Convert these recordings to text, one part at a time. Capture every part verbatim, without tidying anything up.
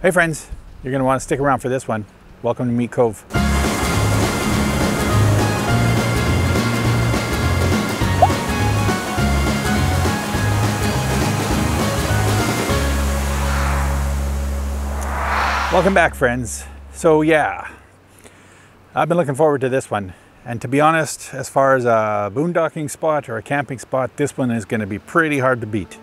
Hey friends, you're going to want to stick around for this one. Welcome to Meat Cove. Welcome back, friends. So yeah, I've been looking forward to this one. And to be honest, as far as a boondocking spot or a camping spot, this one is going to be pretty hard to beat.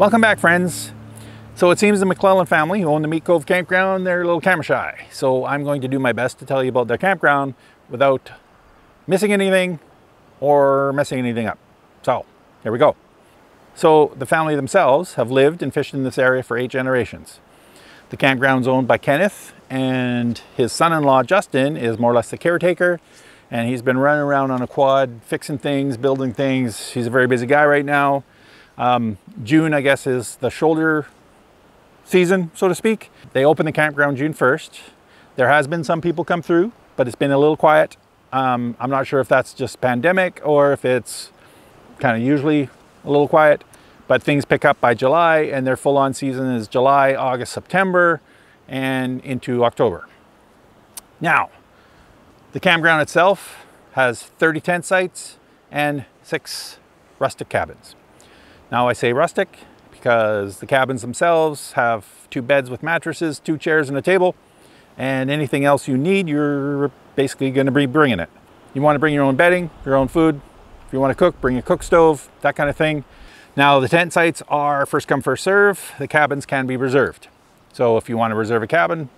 Welcome back, friends. So it seems the McClellan family who own the Meat Cove campground, they're a little camera shy. So I'm going to do my best to tell you about their campground without missing anything or messing anything up. So here we go. So the family themselves have lived and fished in this area for eight generations. The campground's owned by Kenneth, and his son-in-law Justin is more or less the caretaker, and he's been running around on a quad, fixing things, building things. He's a very busy guy right now. Um, June, I guess, is the shoulder season, so to speak. They opened the campground June first. There has been some people come through, but it's been a little quiet. Um, I'm not sure if that's just pandemic or if it's kind of usually a little quiet, but things pick up by July, and their full-on season is July, August, September, and into October. Now, the campground itself has thirty tent sites and six rustic cabins. Now I say rustic because the cabins themselves have two beds with mattresses, two chairs and a table, and anything else you need, you're basically gonna be bringing it. You wanna bring your own bedding, your own food. If you wanna cook, bring a cook stove, that kind of thing. Now the tent sites are first come, first serve. The cabins can be reserved. So if you wanna reserve a cabin,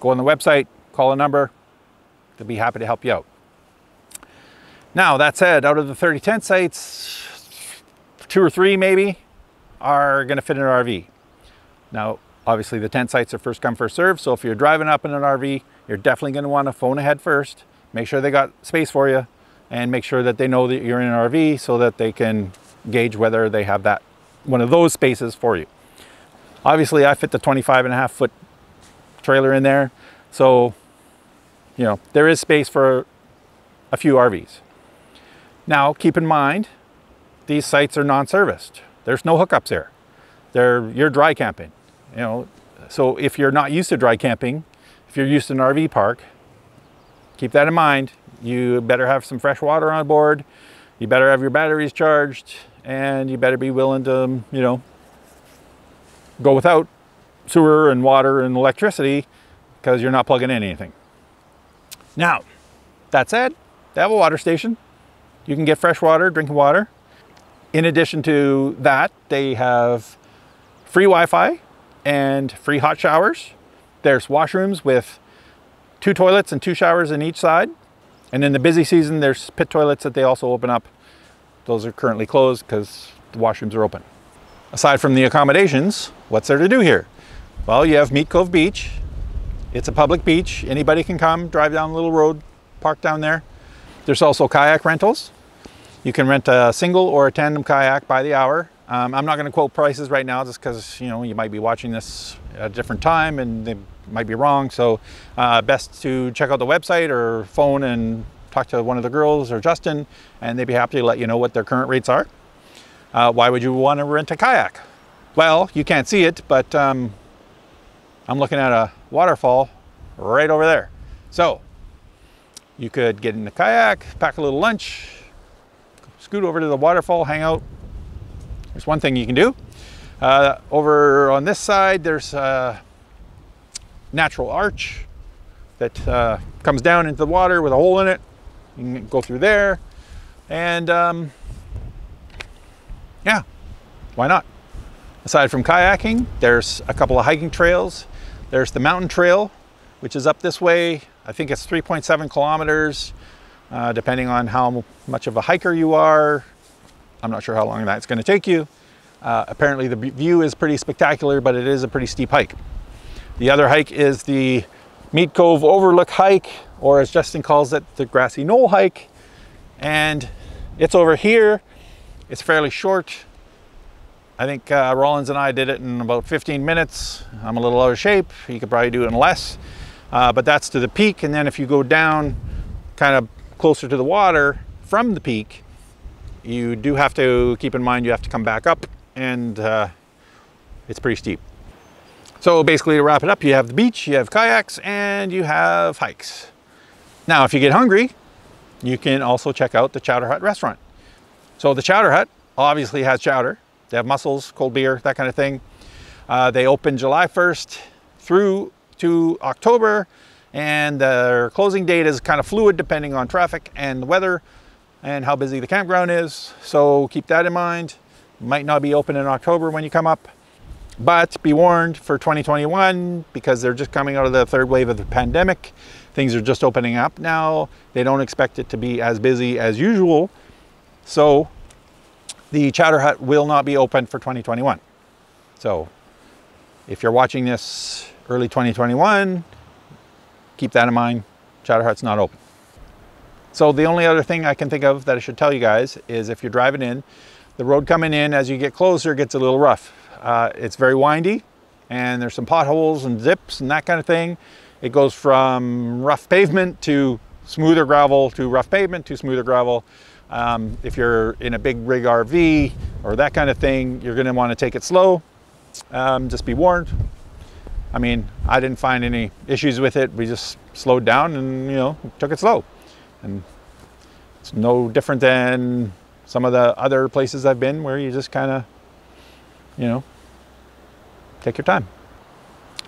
go on the website, call a number, they'll be happy to help you out. Now that said, out of the thirty tent sites, two or three maybe are gonna fit in an R V. Now, obviously the tent sites are first come, first serve. So if you're driving up in an R V, you're definitely gonna wanna phone ahead first, make sure they got space for you, and make sure that they know that you're in an R V so that they can gauge whether they have that one of those spaces for you. Obviously I fit the twenty-five and a half foot trailer in there. So, you know, there is space for a few R Vs. Now, keep in mind, these sites are non-serviced. There's no hookups here. They're, you're dry camping, you know? So if you're not used to dry camping, if you're used to an R V park, keep that in mind. You better have some fresh water on board. You better have your batteries charged, and you better be willing to, you know, go without sewer and water and electricity, because you're not plugging in anything. Now, that said, they have a water station. You can get fresh water, drinking water. In addition to that, they have free Wi-Fi and free hot showers. There's washrooms with two toilets and two showers in each side. And in the busy season, there's pit toilets that they also open up. Those are currently closed because the washrooms are open. Aside from the accommodations, what's there to do here? Well, you have Meat Cove Beach. It's a public beach. Anybody can come, drive down the little road, park down there. There's also kayak rentals. You can rent a single or a tandem kayak by the hour. Um, I'm not going to quote prices right now just because, you know, you might be watching this at a different time and they might be wrong. So uh, best to check out the website or phone and talk to one of the girls or Justin, and they'd be happy to let you know what their current rates are. Uh, why would you want to rent a kayak? Well, you can't see it, but um, I'm looking at a waterfall right over there. So you could get in the kayak, pack a little lunch, scoot over to the waterfall, hang out. There's one thing you can do. Uh, over on this side, there's a natural arch that uh, comes down into the water with a hole in it. You can go through there. And um, yeah, why not? Aside from kayaking, there's a couple of hiking trails. There's the mountain trail, which is up this way. I think it's three point seven kilometers. Uh, depending on how much of a hiker you are. I'm not sure how long that's going to take you. Uh, apparently the view is pretty spectacular, but it is a pretty steep hike. The other hike is the Meat Cove Overlook hike, or as Justin calls it, the Grassy Knoll hike. And it's over here. It's fairly short. I think uh, Rollins and I did it in about fifteen minutes. I'm a little out of shape. You could probably do it in less. Uh, but that's to the peak. And then if you go down kind of closer to the water from the peak, you do have to keep in mind you have to come back up, and uh, it's pretty steep. So basically, to wrap it up, you have the beach, you have kayaks, and you have hikes. Now if you get hungry, you can also check out the Chowder Hut restaurant. So the Chowder Hut obviously has chowder. They have mussels, cold beer, that kind of thing. Uh, they open July first through to October, and their closing date is kind of fluid depending on traffic and the weather and how busy the campground is. So keep that in mind. Might not be open in October when you come up. But be warned for twenty twenty-one, because they're just coming out of the third wave of the pandemic. Things are just opening up now. They don't expect it to be as busy as usual. So the Chowder Hut will not be open for twenty twenty-one. So if you're watching this early twenty twenty-one, keep that in mind. Chowder Hut's not open. So the only other thing I can think of that I should tell you guys is if you're driving in, the road coming in as you get closer gets a little rough. Uh, it's very windy and there's some potholes and zips and that kind of thing. It goes from rough pavement to smoother gravel to rough pavement to smoother gravel. Um, if you're in a big rig R V or that kind of thing, you're going to want to take it slow. Um, just be warned. I mean, I didn't find any issues with it. We just slowed down and, you know, took it slow. And it's no different than some of the other places I've been where you just kind of, you know, take your time.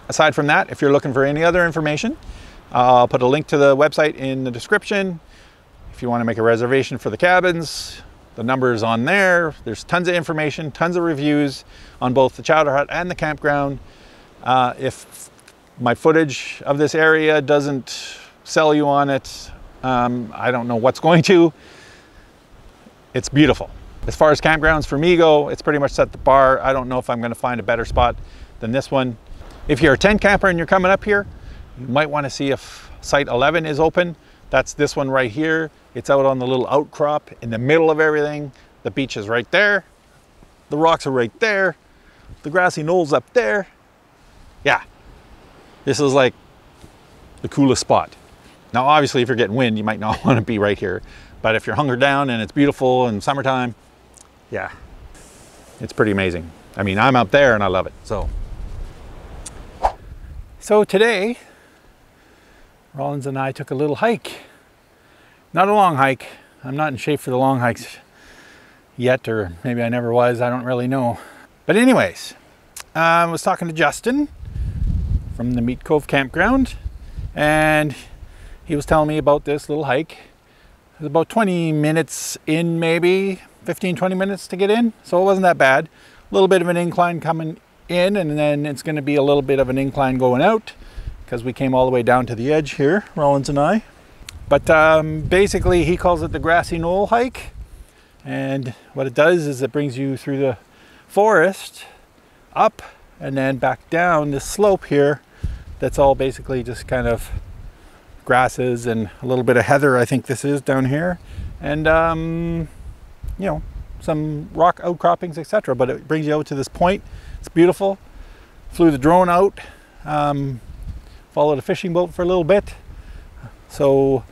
Aside from that, if you're looking for any other information, I'll put a link to the website in the description. If you want to make a reservation for the cabins, the number is on there. There's tons of information, tons of reviews on both the Chowder Hut and the campground. Uh, if my footage of this area doesn't sell you on it, um, I don't know what's going to. It's beautiful. As far as campgrounds for me go, it's pretty much set the bar. I don't know if I'm going to find a better spot than this one. If you're a tent camper and you're coming up here, you might want to see if site eleven is open. That's this one right here. It's out on the little outcrop in the middle of everything. The beach is right there. The rocks are right there. The grassy knolls up there. Yeah, this is like the coolest spot. Now, obviously, if you're getting wind, you might not want to be right here. But if you're hunkered down and it's beautiful and summertime, yeah, it's pretty amazing. I mean, I'm up there and I love it. So, so today, Rollins and I took a little hike. Not a long hike. I'm not in shape for the long hikes yet, or maybe I never was. I don't really know. But anyways, I was talking to Justin from the Meat Cove campground, and he was telling me about this little hike. It was about twenty minutes in, maybe fifteen, twenty minutes to get in, so it wasn't that bad. A little bit of an incline coming in, and then it's going to be a little bit of an incline going out because we came all the way down to the edge here, Rollins and I. But um, basically he calls it the grassy knoll hike, and what it does is it brings you through the forest up and then back down this slope here that's all basically just kind of grasses and a little bit of heather, I think this is down here, and um, you know, some rock outcroppings, et cetera. But it brings you out to this point. It's beautiful. Flew the drone out, um, followed a fishing boat for a little bit. So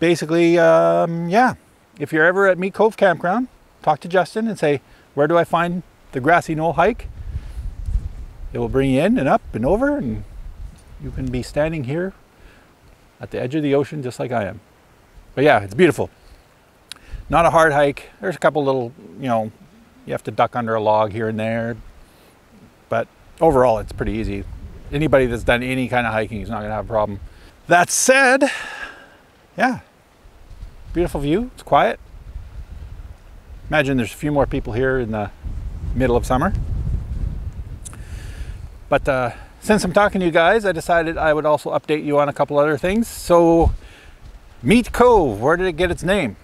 basically, um, yeah, if you're ever at Meat Cove Campground, talk to Justin and say, where do I find the grassy knoll hike? It will bring you in and up and over, and you can be standing here at the edge of the ocean just like I am. But yeah, it's beautiful. Not a hard hike. There's a couple little, you know, you have to duck under a log here and there. But overall, it's pretty easy. Anybody that's done any kind of hiking is not going to have a problem. That said, yeah, beautiful view. It's quiet. Imagine there's a few more people here in the middle of summer. But uh, since I'm talking to you guys, I decided I would also update you on a couple other things. So, Meat Cove, where did it get its name?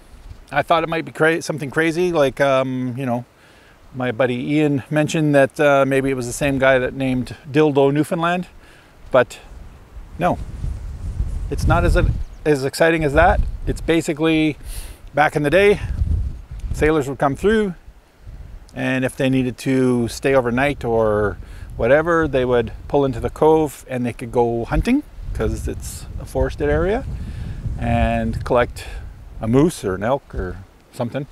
I thought it might be cra something crazy, like, um, you know, my buddy Ian mentioned that uh, maybe it was the same guy that named Dildo Newfoundland, but no, it's not as, as exciting as that. It's basically, back in the day, sailors would come through, and if they needed to stay overnight or whatever, they would pull into the cove and they could go hunting, because it's a forested area, and collect a moose or an elk or something.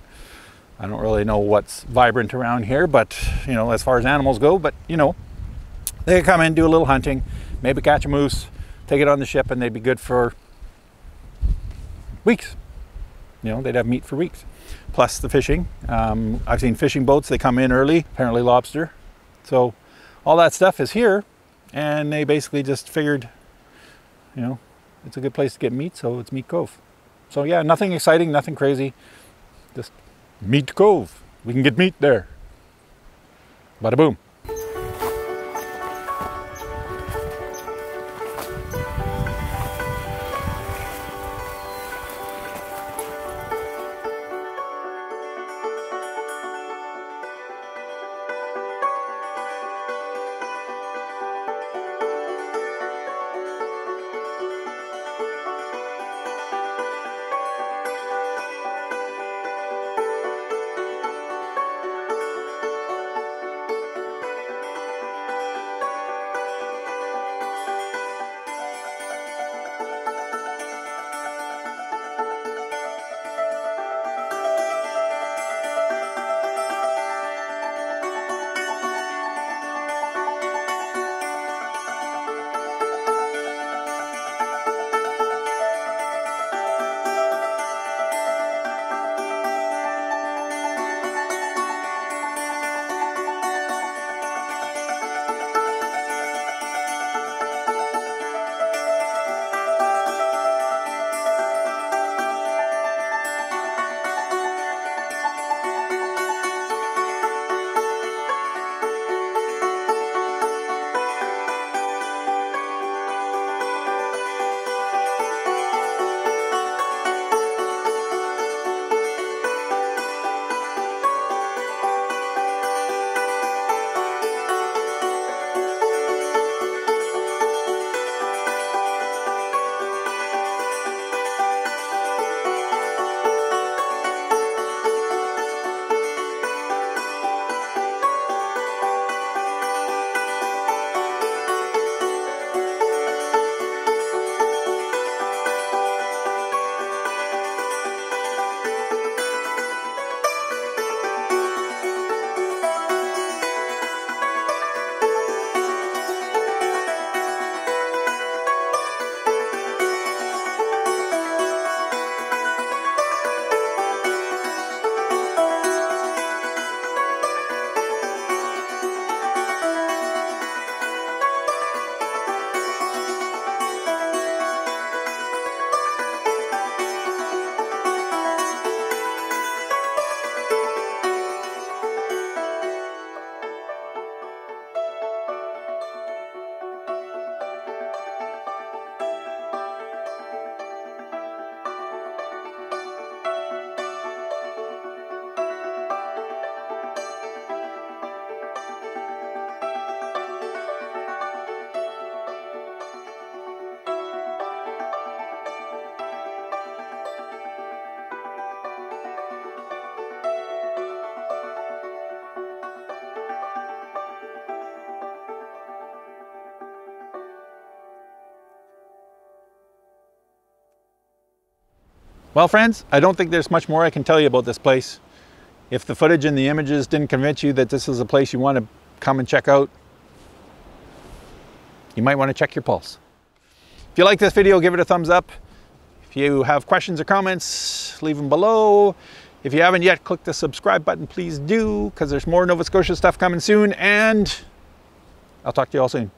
I don't really know what's vibrant around here, but you know, as far as animals go, but you know, they could come in, do a little hunting, maybe catch a moose, take it on the ship, and they'd be good for weeks. You know, they'd have meat for weeks. Plus the fishing. Um, I've seen fishing boats, they come in early, apparently lobster. So all that stuff is here, and they basically just figured, you know, it's a good place to get meat, so it's Meat Cove. So yeah, nothing exciting, nothing crazy. Just Meat Cove. We can get meat there. Bada boom. Well friends, I don't think there's much more I can tell you about this place. If the footage and the images didn't convince you that this is a place you want to come and check out, you might want to check your pulse. If you like this video, give it a thumbs up. If you have questions or comments, leave them below. If you haven't yet, click the subscribe button, please do, because there's more Nova Scotia stuff coming soon, and I'll talk to you all soon.